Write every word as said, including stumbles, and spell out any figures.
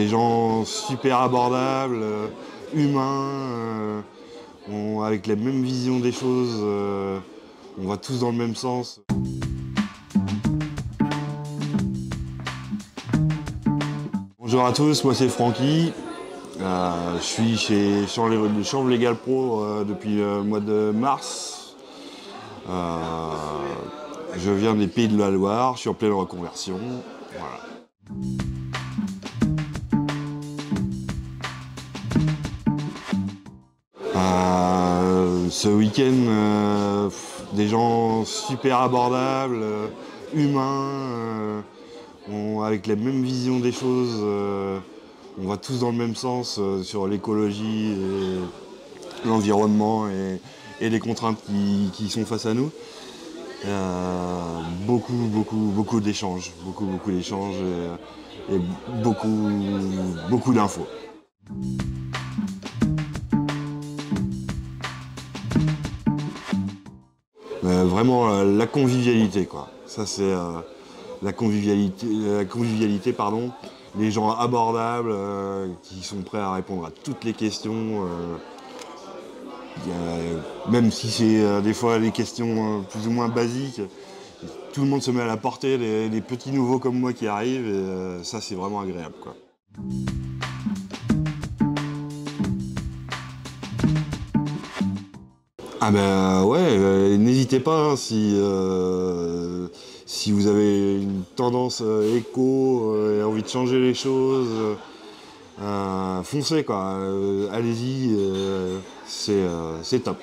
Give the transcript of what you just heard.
des gens super abordables, euh, humains, euh, on, avec la même vision des choses, euh, on va tous dans le même sens. Bonjour à tous, moi c'est Francky. Euh, je suis chez Chambre Légal Pro euh, depuis le mois de mars. Euh, je viens des Pays de la Loire, je suis en pleine reconversion. Voilà. Euh, ce week-end, euh, des gens super abordables, euh, humains, euh, on, avec la même vision des choses. Euh, On va tous dans le même sens euh, sur l'écologie, l'environnement et, et les contraintes qui, qui sont face à nous. Euh, beaucoup, beaucoup, beaucoup d'échanges, beaucoup, beaucoup d'échanges et, et beaucoup, beaucoup d'infos. Euh, vraiment euh, la convivialité, quoi. Ça c'est euh, la convivialité, la convivialité, pardon. Les gens abordables, euh, qui sont prêts à répondre à toutes les questions. Euh, euh, même si c'est euh, des fois des questions euh, plus ou moins basiques, tout le monde se met à la portée des, des petits nouveaux comme moi qui arrivent, et euh, ça c'est vraiment agréable, quoi. Ah ben ouais, euh, n'hésitez pas hein, si... Euh, Si vous avez une tendance euh, éco euh, et envie de changer les choses, euh, euh, foncez quoi, euh, allez-y, euh, c'est euh, c'est top.